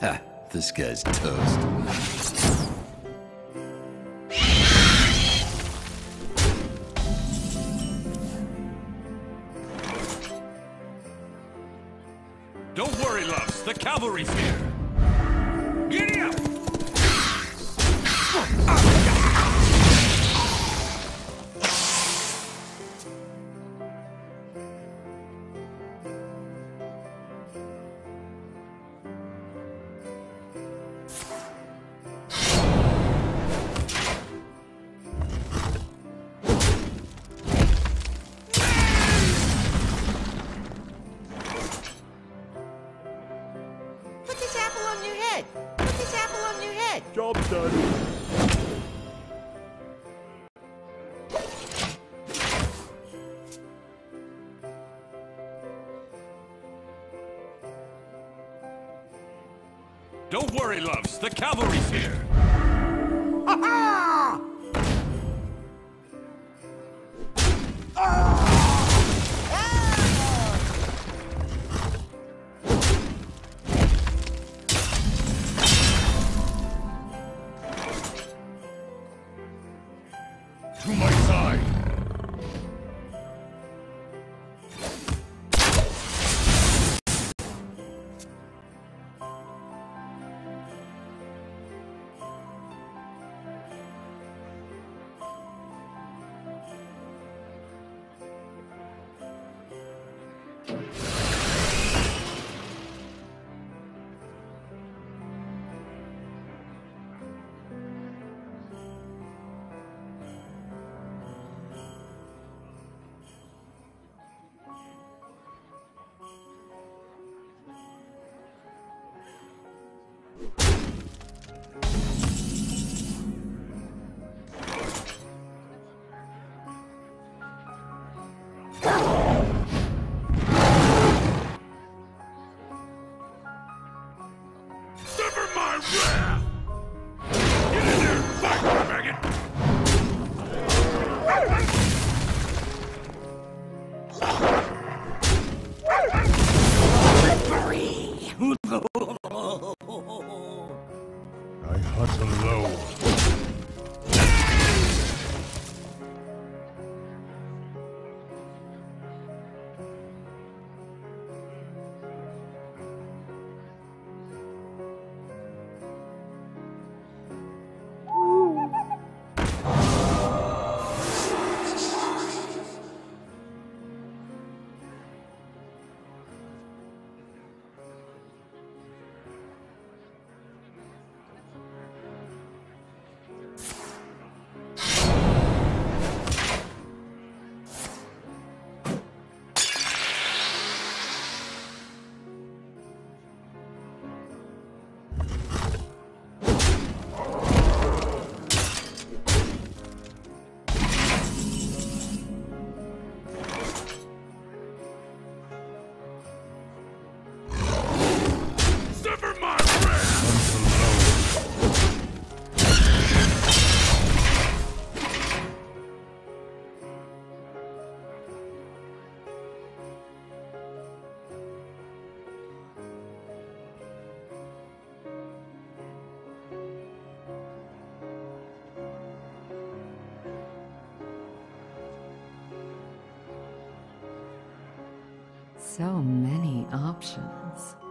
Ha, this guy's toast. Don't worry, loves. The cavalry's here. Giddy up! Job's done. Don't worry, loves. The cavalry's here. Ha-ha! To my side! I hustle low. So many options.